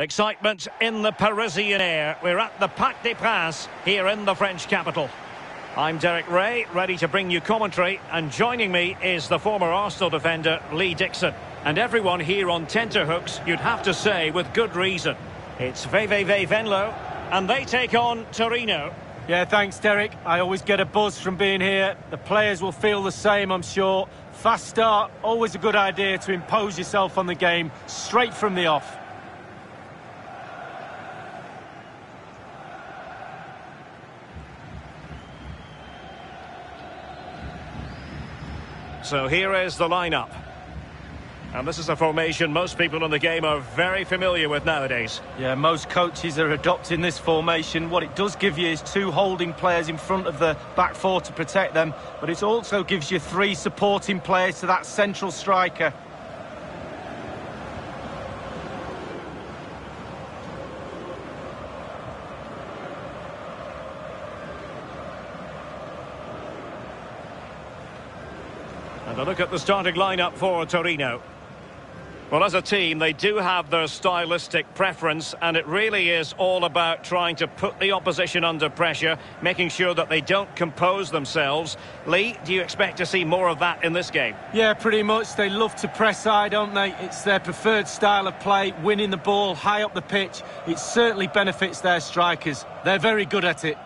Excitement in the Parisian air. We're at the Parc des Princes here in the French capital. I'm Derek Ray, ready to bring you commentary, and joining me is the former Arsenal defender Lee Dixon. And everyone here on tenterhooks, you'd have to say, with good reason. It's VVV Venlo, and they take on Torino. Yeah, thanks, Derek. I always get a buzz from being here. The players will feel the same, I'm sure. Fast start, always a good idea to impose yourself on the game straight from the off. So here is the lineup. And this is a formation most people in the game are very familiar with nowadays. Yeah, most coaches are adopting this formation. What it does give you is two holding players in front of the back four to protect them, but it also gives you three supporting players to that central striker. And a look at the starting lineup for Torino. Well, as a team, they do have their stylistic preference, and it really is all about trying to put the opposition under pressure, making sure that they don't compose themselves. Lee, do you expect to see more of that in this game? Yeah, pretty much. They love to press high, don't they? It's their preferred style of play, winning the ball high up the pitch. It certainly benefits their strikers. They're very good at it.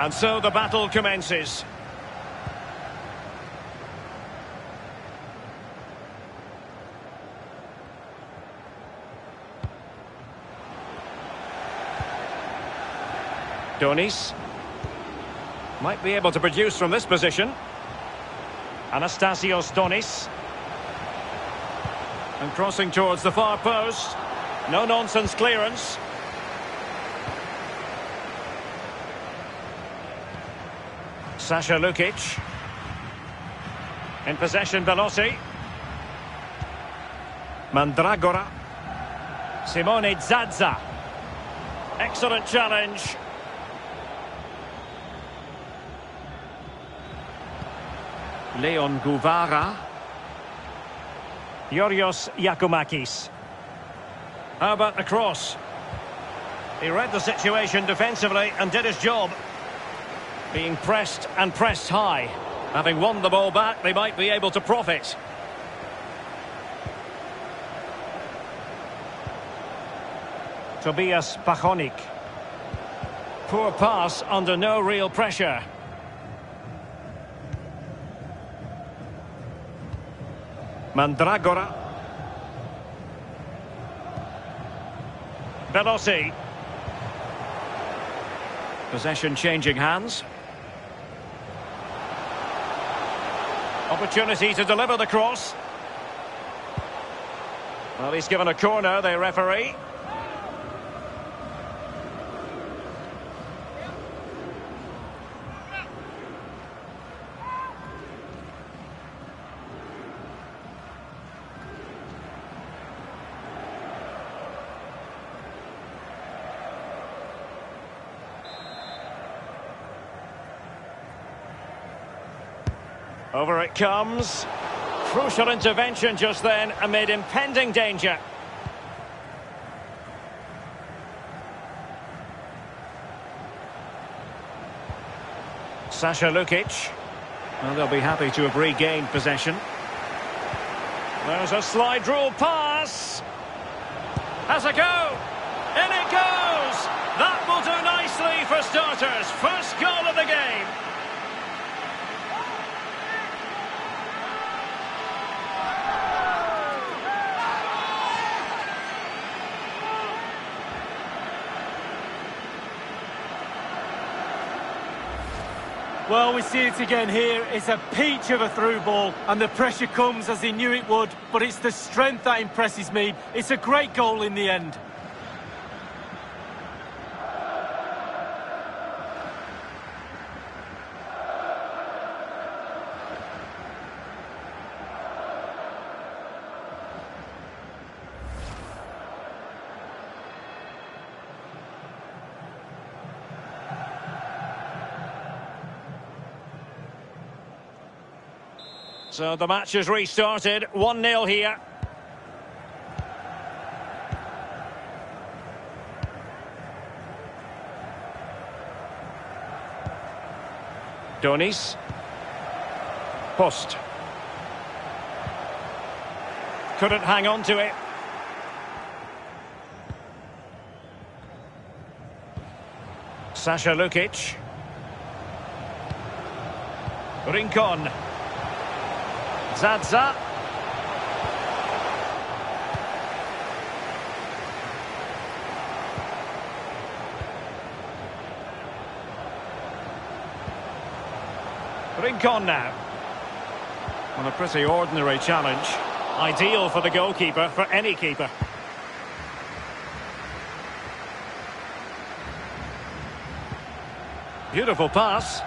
And so the battle commences. Donis might be able to produce from this position. Anastasios Donis. And crossing towards the far post. No-nonsense clearance. Sasha Lukic. In possession, Veloso. Mandragora. Simone Zadza. Excellent challenge. Leon Guevara. Georgios Giakoumakis. How about the cross? He read the situation defensively and did his job. Being pressed and pressed high. Having won the ball back, they might be able to profit. Tobias Pachonik. Poor pass under no real pressure. Mandragora. Veloso. Possession changing hands. Opportunity to deliver the cross. Well, he's given a corner, the referee. Over it comes. Crucial intervention just then amid impending danger. Sasha Lukic. Well, they'll be happy to have regained possession. There's a slide rule pass. Has a go. In it goes. That will do nicely for starters. First goal of the game. Well, we see it again here. It's a peach of a through ball, and the pressure comes as he knew it would, but it's the strength that impresses me. It's a great goal in the end. So the match has restarted, 1-0 here. Donis. Post. Couldn't hang on to it. Sasha Lukic. Rincon. Zaza. Rincon now. On a pretty ordinary challenge. Ideal for the goalkeeper, for any keeper. Beautiful pass.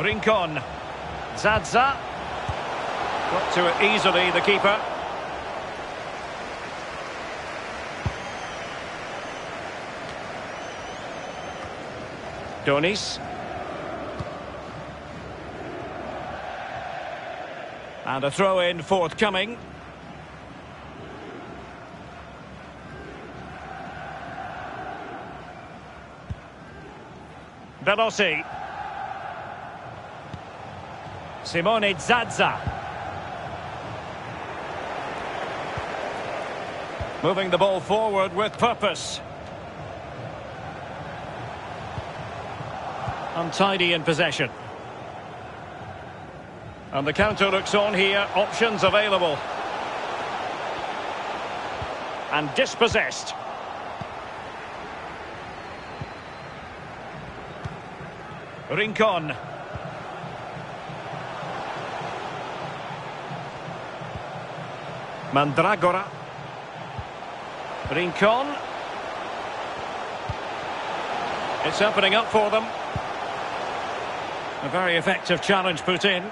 Rincon. Zaza. Got to it easily, the keeper. Donis. And a throw-in forthcoming. Veloso. Simone Zadza. Moving the ball forward with purpose. Untidy in possession. And the counter looks on here. Options available. And dispossessed. Rincon. Mandragora. Rincon. It's opening up for them. A very effective challenge put in.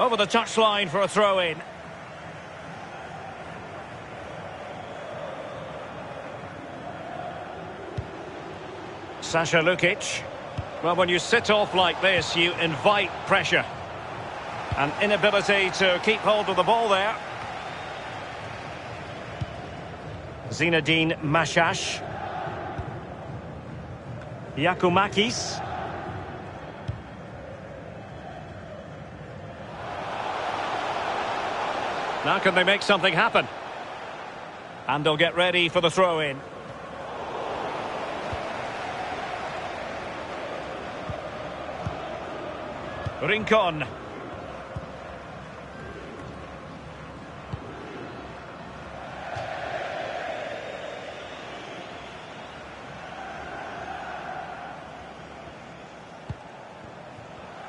Over the touchline for a throw-in. Sasha Lukic. Well, when you sit off like this, you invite pressure. An inability to keep hold of the ball there. Zinedine Mashash. Giakoumakis. Now can they make something happen? And they'll get ready for the throw-in. Rincon.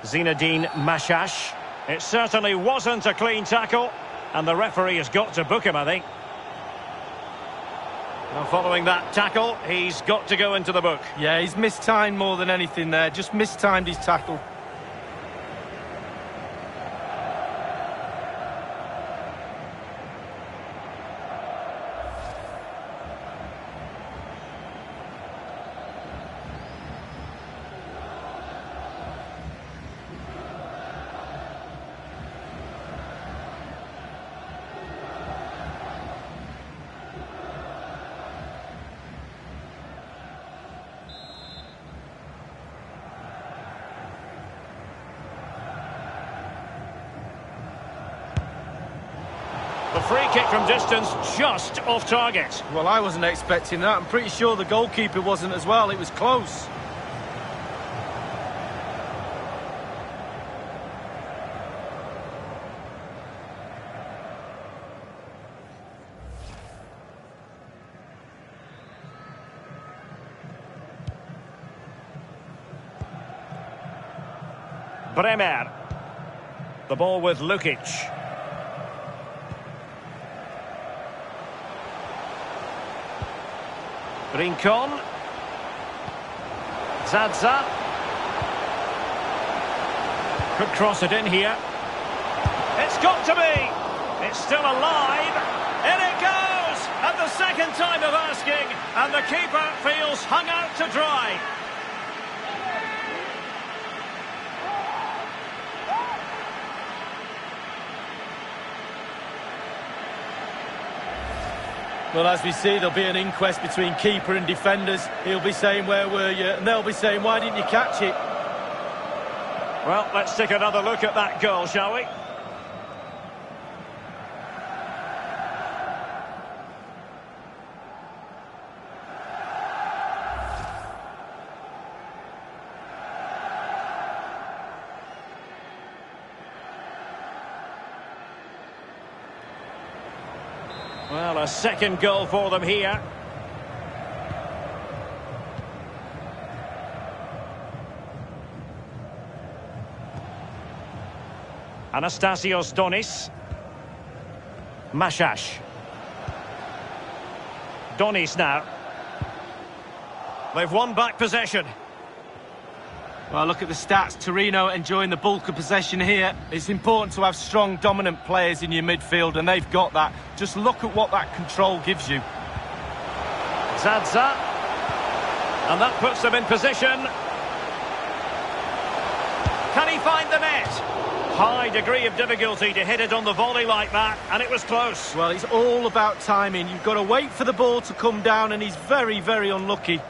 Zinedine Mashash. It certainly wasn't a clean tackle. And the referee has got to book him, I think. Now, following that tackle, he's got to go into the book. Yeah, he's mistimed more than anything there. Just mistimed his tackle. The free kick from distance just off target. Well, I wasn't expecting that. I'm pretty sure the goalkeeper wasn't as well. It was close. Bremer. The ball with Lukic. Rincon. Zaza. Could cross it in here. It's got to be. It's still alive. In it goes. And the second time of asking, and the keeper feels hung out to dry. Well, as we see, there'll be an inquest between keeper and defenders. He'll be saying, where were you? And they'll be saying, why didn't you catch it? Well, let's take another look at that goal, shall we? Well, a second goal for them here. Anastasios Donis. Mashash. Donis now. They've won back possession. Well, look at the stats. Torino enjoying the bulk of possession here. It's important to have strong, dominant players in your midfield, and they've got that. Just look at what that control gives you. Zaza. And that puts them in position. Can he find the net? High degree of difficulty to hit it on the volley like that, and it was close. Well, it's all about timing. You've got to wait for the ball to come down, and he's very, very unlucky.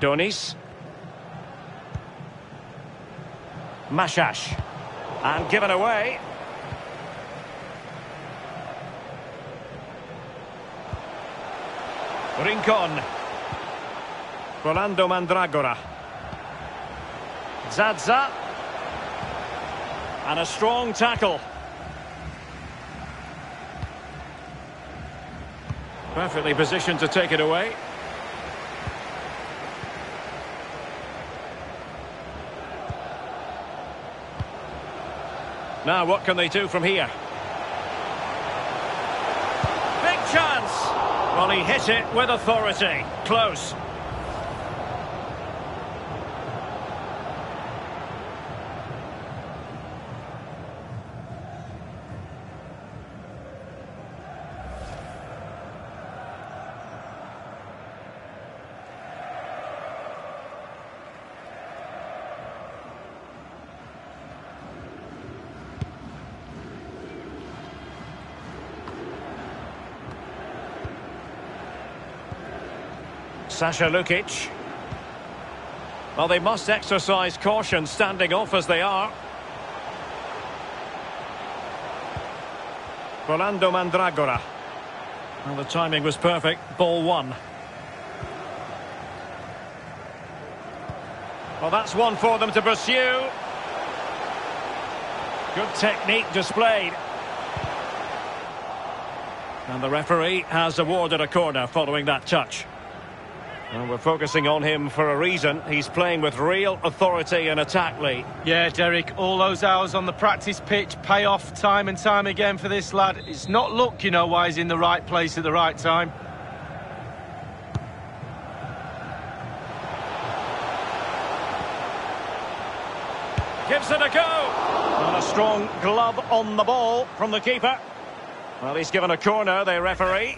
Donis. Mashash. And given away. Rincon. Rolando Mandragora. Zaza. And a strong tackle. Perfectly positioned to take it away. Now, what can they do from here? Big chance! Well, he hit it with authority. Close. Sasha Lukic. Well, they must exercise caution standing off as they are. Rolando Mandragora. Well, the timing was perfect. Ball one. Well, that's one for them to pursue. Good technique displayed. And the referee has awarded a corner following that touch. Well, we're focusing on him for a reason. He's playing with real authority and attack, Lee. Yeah, Derek, all those hours on the practice pitch pay off time and time again for this lad. It's not luck, you know, why he's in the right place at the right time. Gives it a go. And a strong glove on the ball from the keeper. Well, he's given a corner, the referee.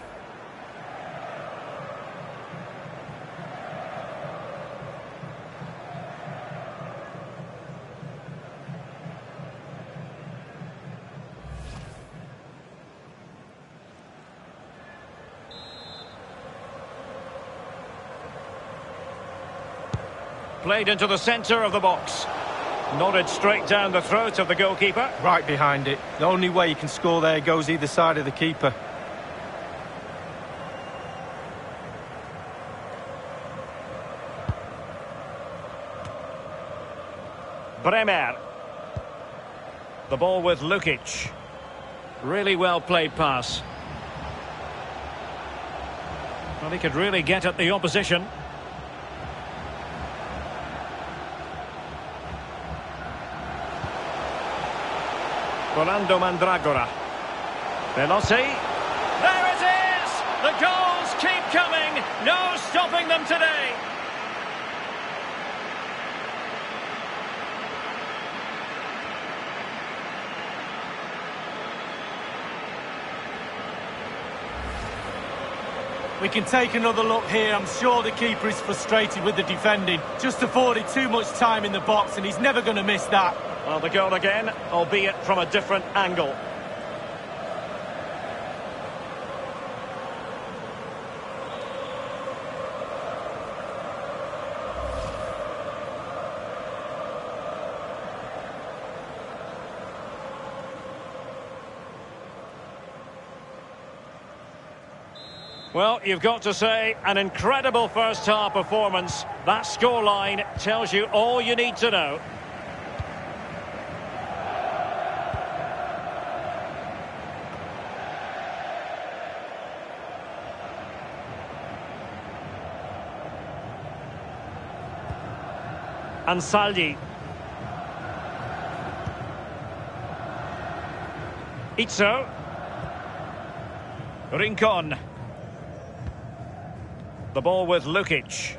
Played into the centre of the box. Nodded straight down the throat of the goalkeeper. Right behind it. The only way you can score there goes either side of the keeper. Bremer. The ball with Lukic. Really well played pass. Well, he could really get at the opposition. Rolando Mandragora. Veloso. There it is! The goal! coming. No stopping them today. We can take another look here. I'm sure the keeper is frustrated with the defending. Just afforded too much time in the box, and he's never going to miss that. Well, the goal again, albeit from a different angle. Well, you've got to say, an incredible first-half performance. That scoreline tells you all you need to know. Ansaldi. Itzo. Rincon. The ball with Lukic.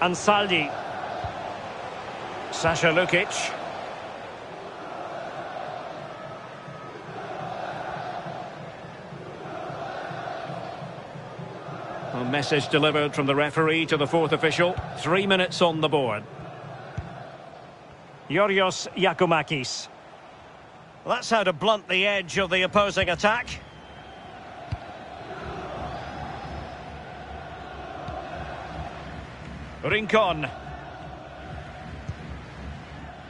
Ansaldi. Sasha Lukic. A message delivered from the referee to the fourth official. 3 minutes on the board. Georgios Giakoumakis. That's how to blunt the edge of the opposing attack. Rincon.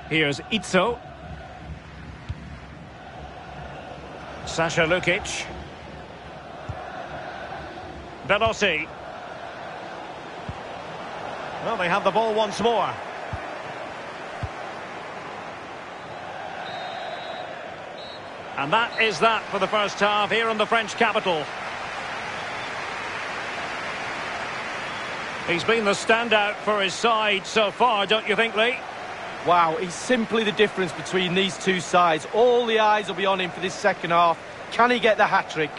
Here's Itzo. Sasha Lukic. Veloso. Well, they have the ball once more. And that is that for the first half here in the French capital. He's been the standout for his side so far, don't you think, Lee? Wow, he's simply the difference between these two sides. All the eyes will be on him for this second half. Can he get the hat-trick?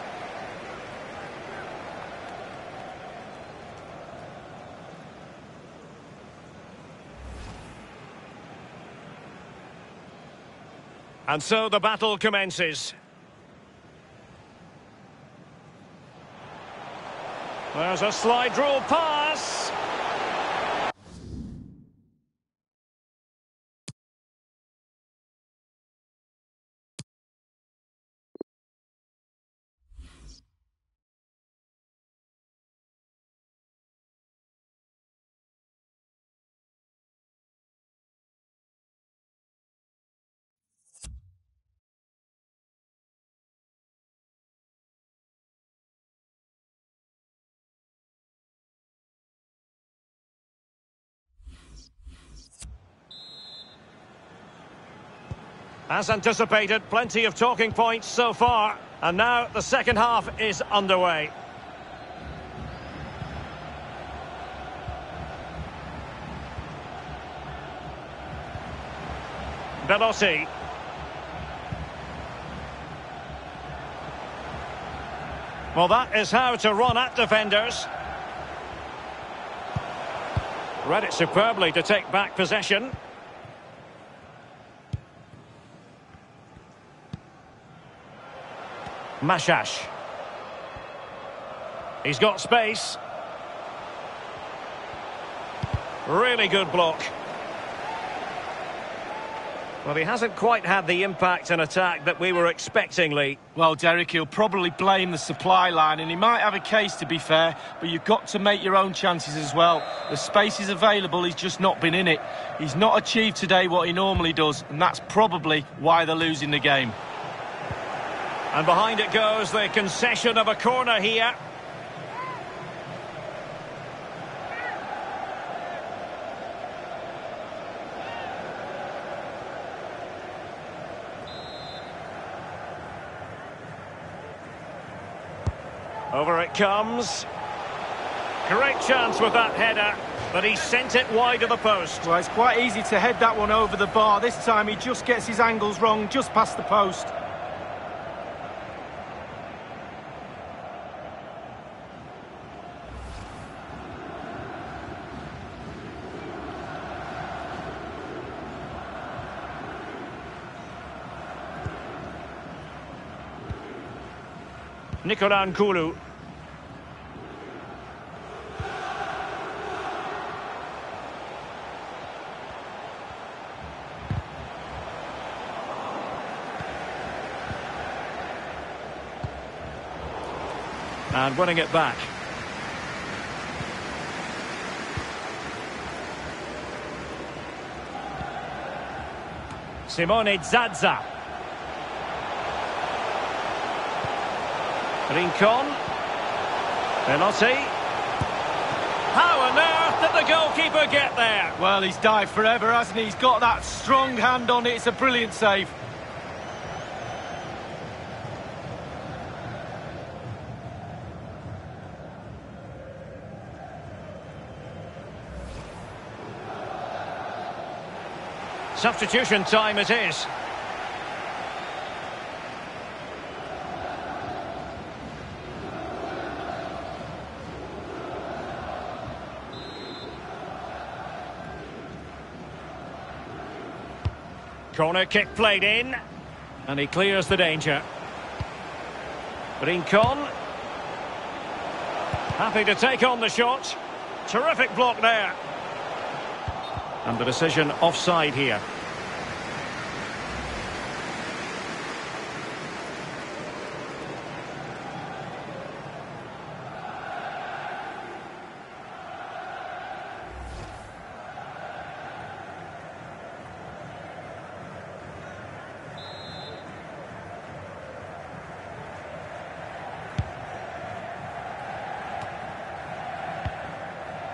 And so the battle commences. There's a slide rule pass. As anticipated, plenty of talking points so far. And now the second half is underway. Veloso. Well, that is how to run at defenders. Read it superbly to take back possession. Mashash. He's got space. Really good block. Well, he hasn't quite had the impact and attack that we were expecting, Lee. Well, Derek, he'll probably blame the supply line, and he might have a case, to be fair, but you've got to make your own chances as well. The space is available, he's just not been in it. He's not achieved today what he normally does, and that's probably why they're losing the game. And behind it goes the concession of a corner here. Over it comes. Great chance with that header, but he sent it wide of the post. Well, it's quite easy to head that one over the bar. This time he just gets his angles wrong, just past the post. N'Koulou. And winning it back. Simone Zadza. Rincon. Veloso. How on earth did the goalkeeper get there? Well, he's dived forever, hasn't he? He's got that strong hand on it. It's a brilliant save. Substitution time it is. Corner kick played in. And he clears the danger. Rincon. Happy to take on the shot. Terrific block there. And the decision offside here.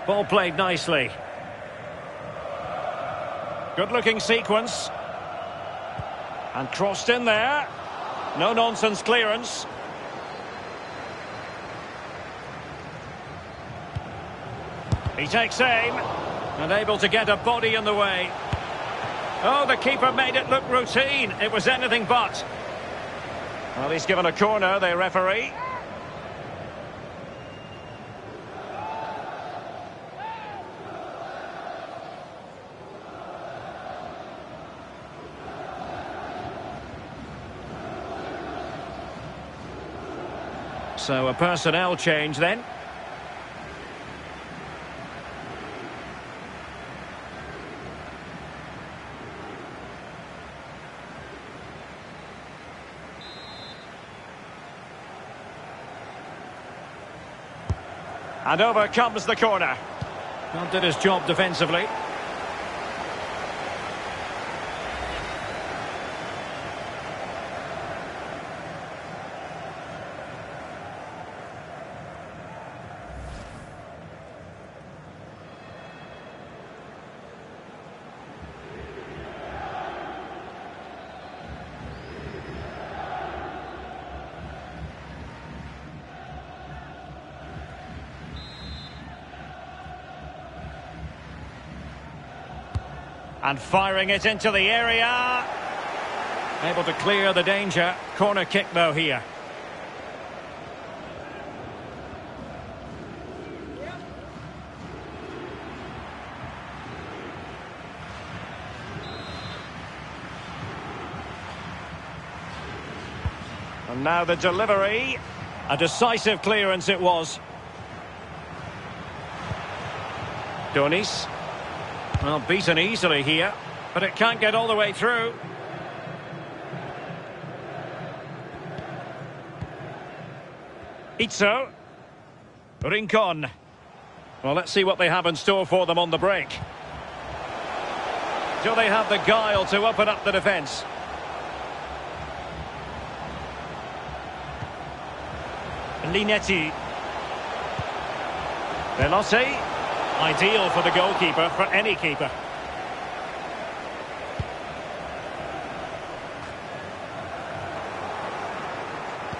Ball played nicely. Good-looking sequence. And crossed in there. No-nonsense clearance. He takes aim. And able to get a body in the way. Oh, the keeper made it look routine. It was anything but. Well, he's given a corner, the referee. So a personnel change then. And over comes the corner. Well, did his job defensively. And firing it into the area. Able to clear the danger. Corner kick, though, here. And now the delivery. A decisive clearance it was. Donis. Well, beaten easily here, but it can't get all the way through. Itzo. Rincon. Well, let's see what they have in store for them on the break. Do they have the guile to open up the defence? Linetty. Veloso. Ideal for the goalkeeper, for any keeper.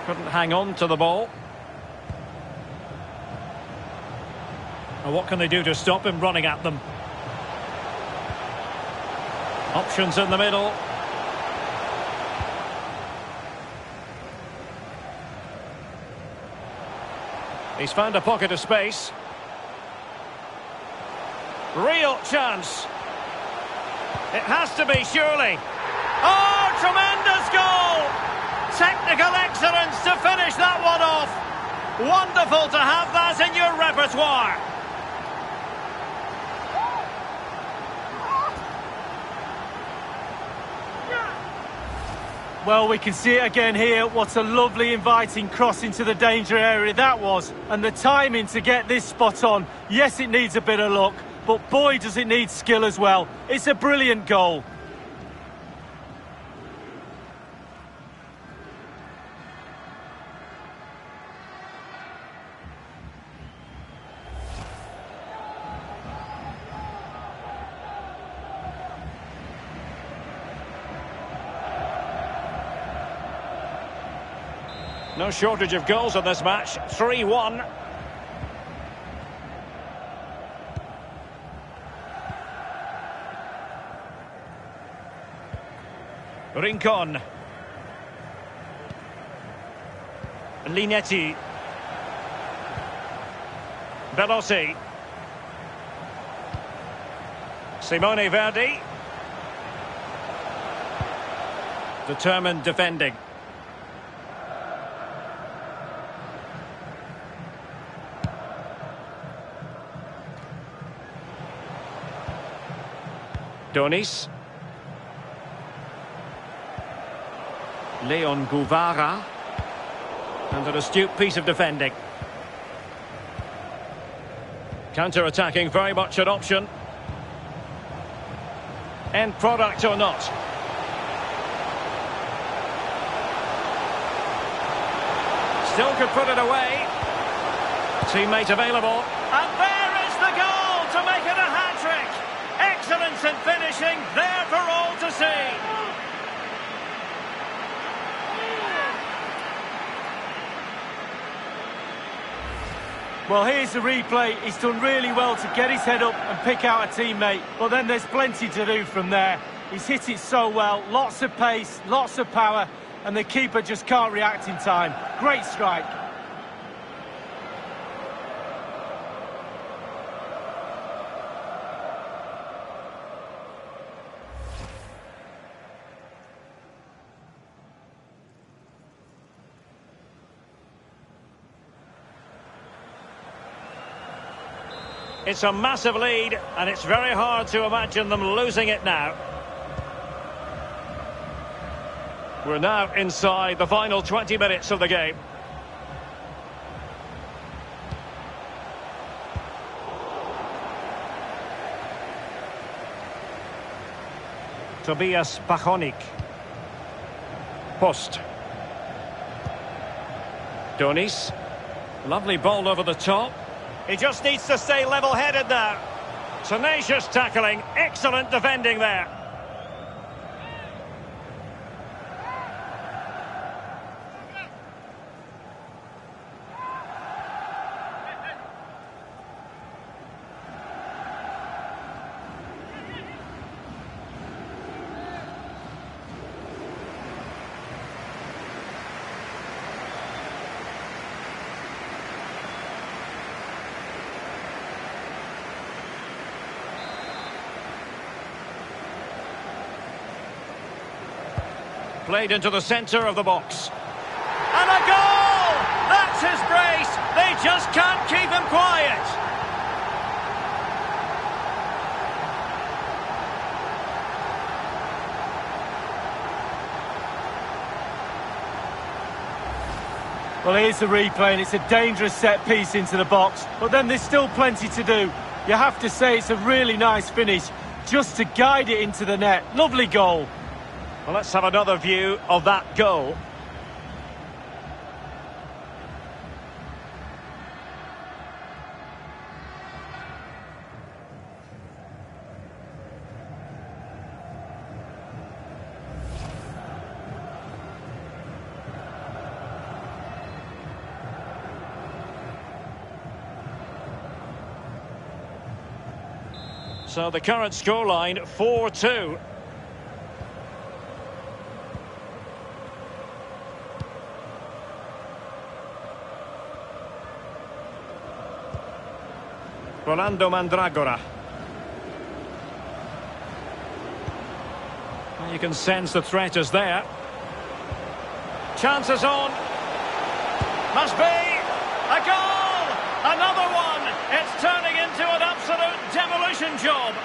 Couldn't hang on to the ball. Now what can they do to stop him running at them? Options in the middle. He's found a pocket of space. Real chance. It has to be, surely. Oh, tremendous goal! technical excellence to finish that one off. Wonderful to have that in your repertoire. Well, we can see it again here. What a lovely inviting cross into the danger area that was. And the timing to get this spot on. Yes, it needs a bit of luck, but boy, does it need skill as well. It's a brilliant goal. No shortage of goals in this match. 3-1. Rincon. Linetty. Veloso. Simone Verdi. Determined defending. Donis. Leon Guevara. And an astute piece of defending. Counter-attacking, very much an option. End product or not. Still could put it away. Teammate available. And there is the goal to make it a hat-trick. Excellence in finishing, there for all to see. Well, here's the replay. He's done really well to get his head up and pick out a teammate, but then there's plenty to do from there. He's hit it so well, lots of pace, lots of power, and the keeper just can't react in time. Great strike. It's a massive lead, and it's very hard to imagine them losing it now. We're now inside the final 20 minutes of the game. Tobias Pachonik. Post. Donis. Lovely ball over the top. He just needs to stay level-headed now. Tenacious tackling, excellent defending there. Played into the centre of the box. And a goal! That's his brace! They just can't keep him quiet! Well, here's the replay, and it's a dangerous set piece into the box. But then there's still plenty to do. You have to say it's a really nice finish, just to guide it into the net. Lovely goal. Well, let's have another view of that goal. So the current scoreline, 4-2. Rolando Mandragora. You can sense the threat is there. Chances on. Must be a goal! Another one! It's turning into an absolute demolition job.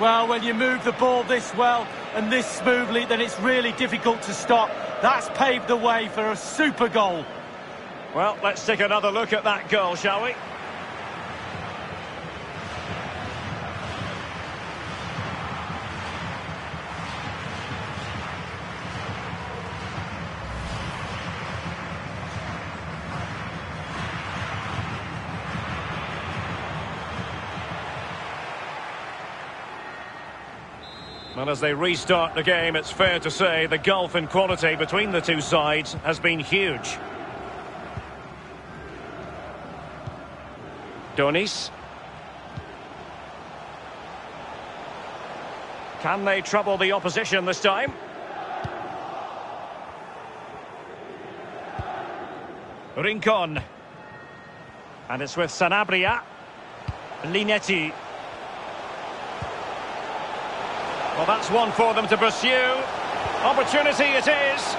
Well, when you move the ball this well and this smoothly, then it's really difficult to stop. That's paved the way for a super goal. Well, let's take another look at that goal, shall we? And as they restart the game, it's fair to say the gulf in quality between the two sides has been huge. Donis. Can they trouble the opposition this time? Rincon. And it's with Sanabria. Linetty. Well, that's one for them to pursue. Opportunity it is.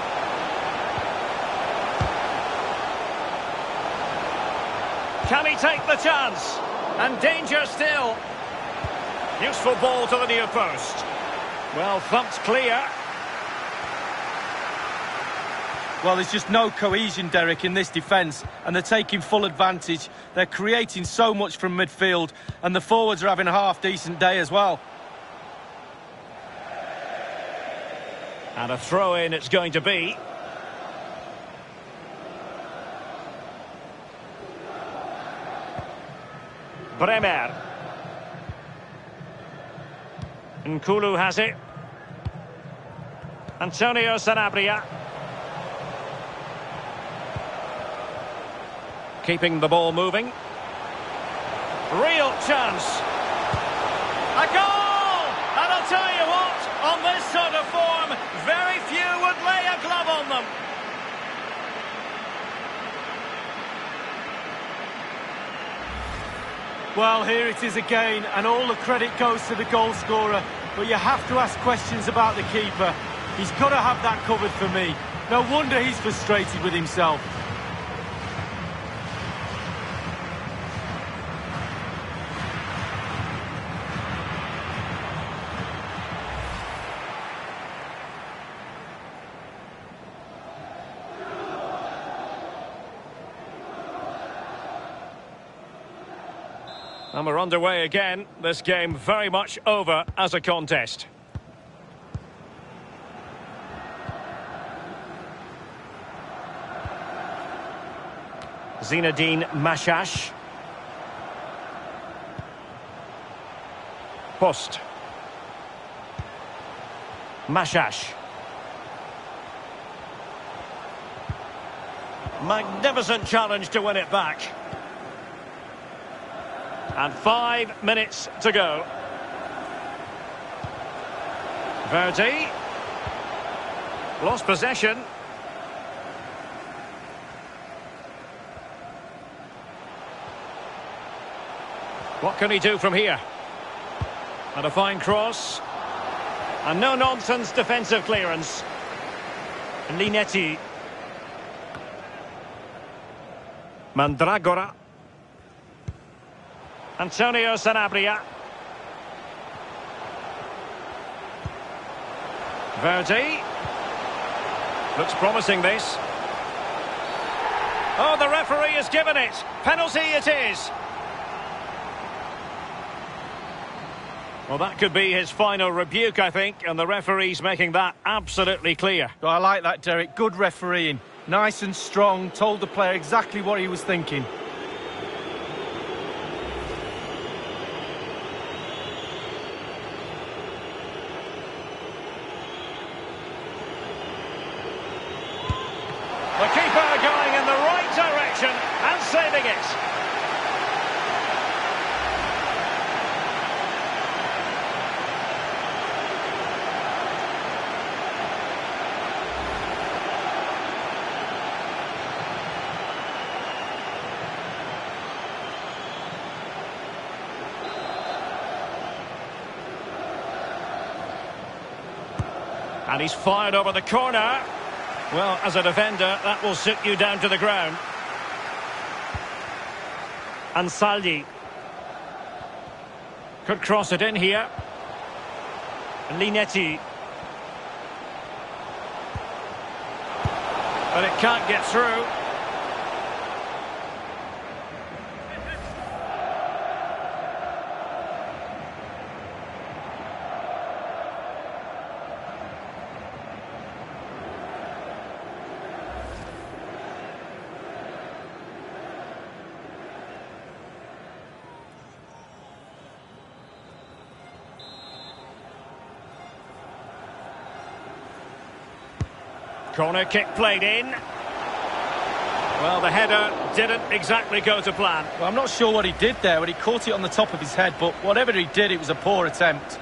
Can he take the chance? And danger still. Useful ball to the near post. Well, thumped clear. Well, there's just no cohesion, Derek, in this defence, and they're taking full advantage. They're creating so much from midfield, and the forwards are having a half-decent day as well. And a throw-in it's going to be. Bremer. N'Koulou has it. Antonio Sanabria. Keeping the ball moving. Real chance. A goal! And I'll tell you what, on this sort of form, very few would lay a glove on them. Well, here it is again, and all the credit goes to the goal scorer, but you have to ask questions about the keeper. He's got to have that covered for me. No wonder he's frustrated with himself. And we're underway again. This game very much over as a contest. Zinedine Mashash. Post. Mashash. Magnificent challenge to win it back. And 5 minutes to go. Verdi. Lost possession. What can he do from here? And a fine cross. And no-nonsense defensive clearance. Linetti. Mandragora. Antonio Sanabria. Verdi. Looks promising, this. Oh, the referee has given it. Penalty it is. Well, that could be his final rebuke, I think, and the referee's making that absolutely clear. Oh, I like that, Derek. Good refereeing. Nice and strong. Told the player exactly what he was thinking. Saving it. And he's fired over the corner. Well, as a defender, that will sit you down to the ground. Ansaldi could cross it in here. Linetty. But it can't get through. Corner kick played in. Well, the header didn't exactly go to plan. Well, I'm not sure what he did there, but he caught it on the top of his head, but whatever he did, it was a poor attempt.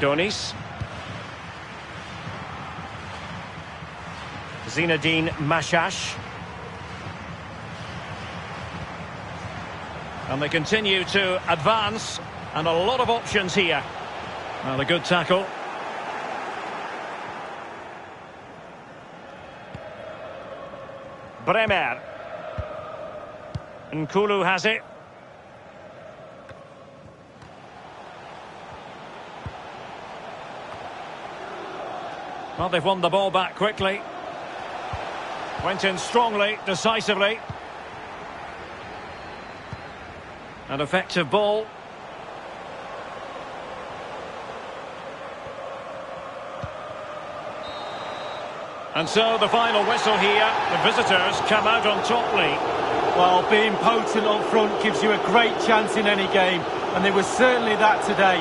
Donis. Zinedine Mashash. And they continue to advance, and a lot of options here. Well, a good tackle. Bremer. N'Koulou has it. Well, they've won the ball back quickly. Went in strongly, decisively. An effective ball. And so the final whistle here. The visitors come out on top lead. Well, being potent on front gives you a great chance in any game. And they were certainly that today.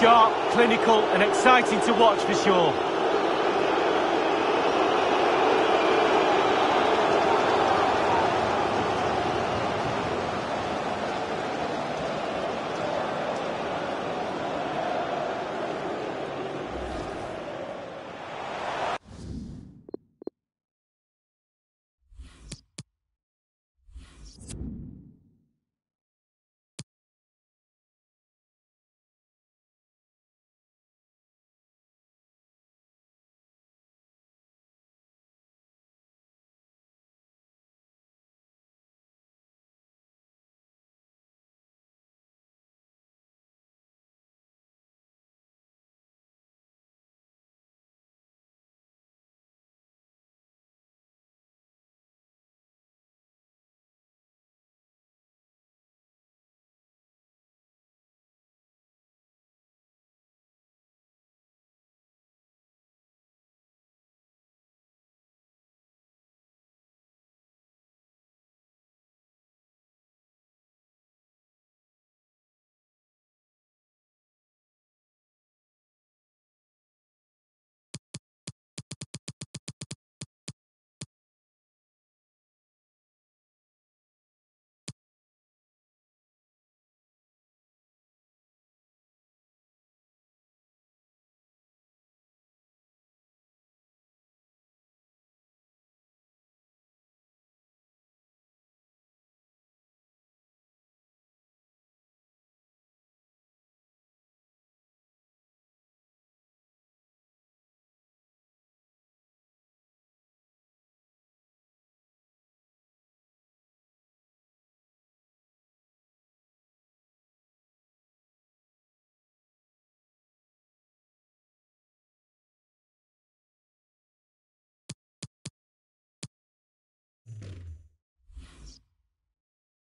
Sharp, clinical and exciting to watch for sure.